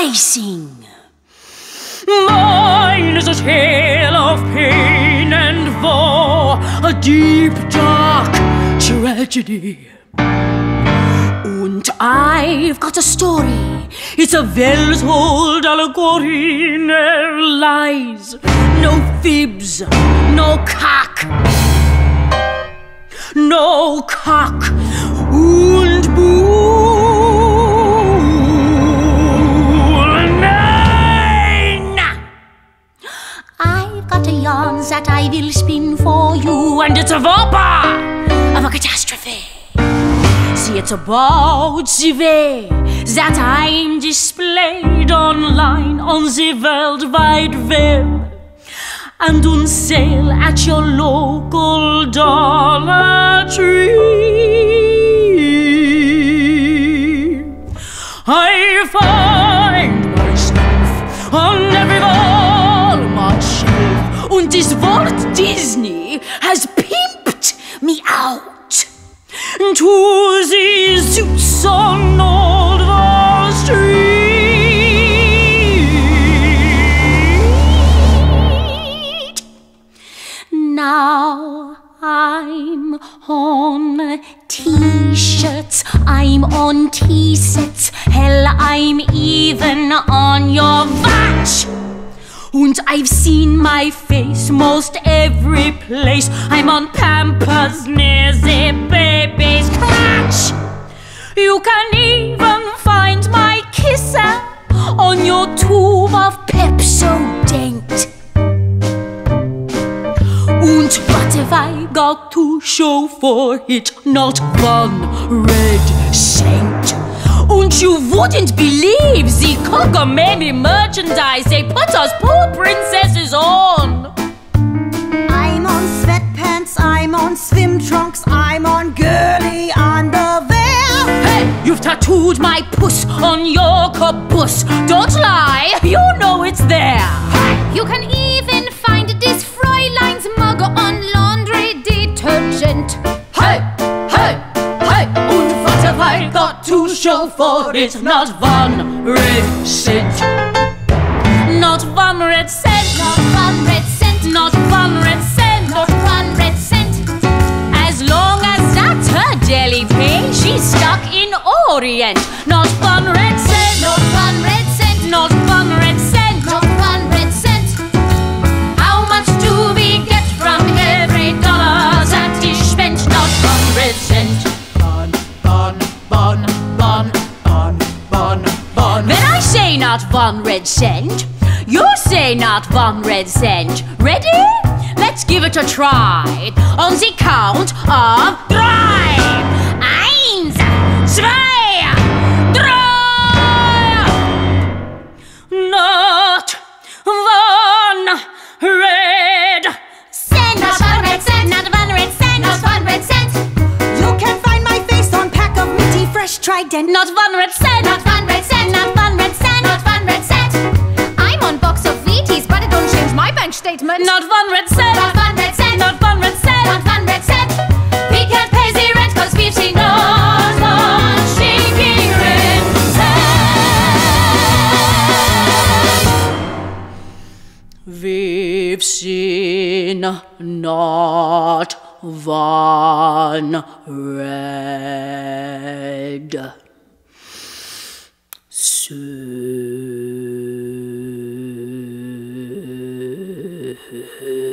racing. Mine is a tale of pain and woe, a deep, dark tragedy. And I've got a story, it's a Well's old allegory. No lies, no fibs, no cock. No cock and bull. Nine! I've got a yarn that I will spin for you, and it's a vapor of a catastrophe. See, it's about the way that I'm displayed online on the World Wide Web, and on sale at your local Dollar Tree. I find myself on every Walmart shelf, and this Walt Disney has pimped me out to the suits on old Wall Street. Now I'm on T-shirts, I'm on T-sets, hell, I'm even on your watch. And I've seen my face most every place. I'm on Pampers near the baby's crotch. You can even find my kisser on your tube of Pepsodent. And what have I got to show for it? Not one red cent. And you wouldn't believe the cockamamie merchandise they put us poor princesses on. I'm on sweatpants, I'm on swim trunks, I'm on girly underwear. Hey, you've tattooed my puss on your caboose. Don't lie, you know it's there. Hey, you can even find this Fräulein's mug on laundry detergent. Hey, hey, hey. And what have I got to show for it? Not one red cent. Not one red cent. Not one red cent. Not one red cent. Not one red cent. As long as that's her jelly pain, she's stuck in Orient. Not one red cent. Not one red cent. Not one red cent. Not one red cent. Not one red cent. You say not one red cent. Ready? Let's give it a try. On the count of three. Eins, zwei, drei. Not one red cent. Not one red cent. Not one red cent. Not one red cent. You can find my face on pack of minty fresh Trident. Not one red cent. Not one red cent. Not one red cent. Statement. Not one red cent. Not one red cent. Not one red cent. Not one red cent. We can't pay the rent cause we've seen no one shaking red cent. We've seen not one red cent.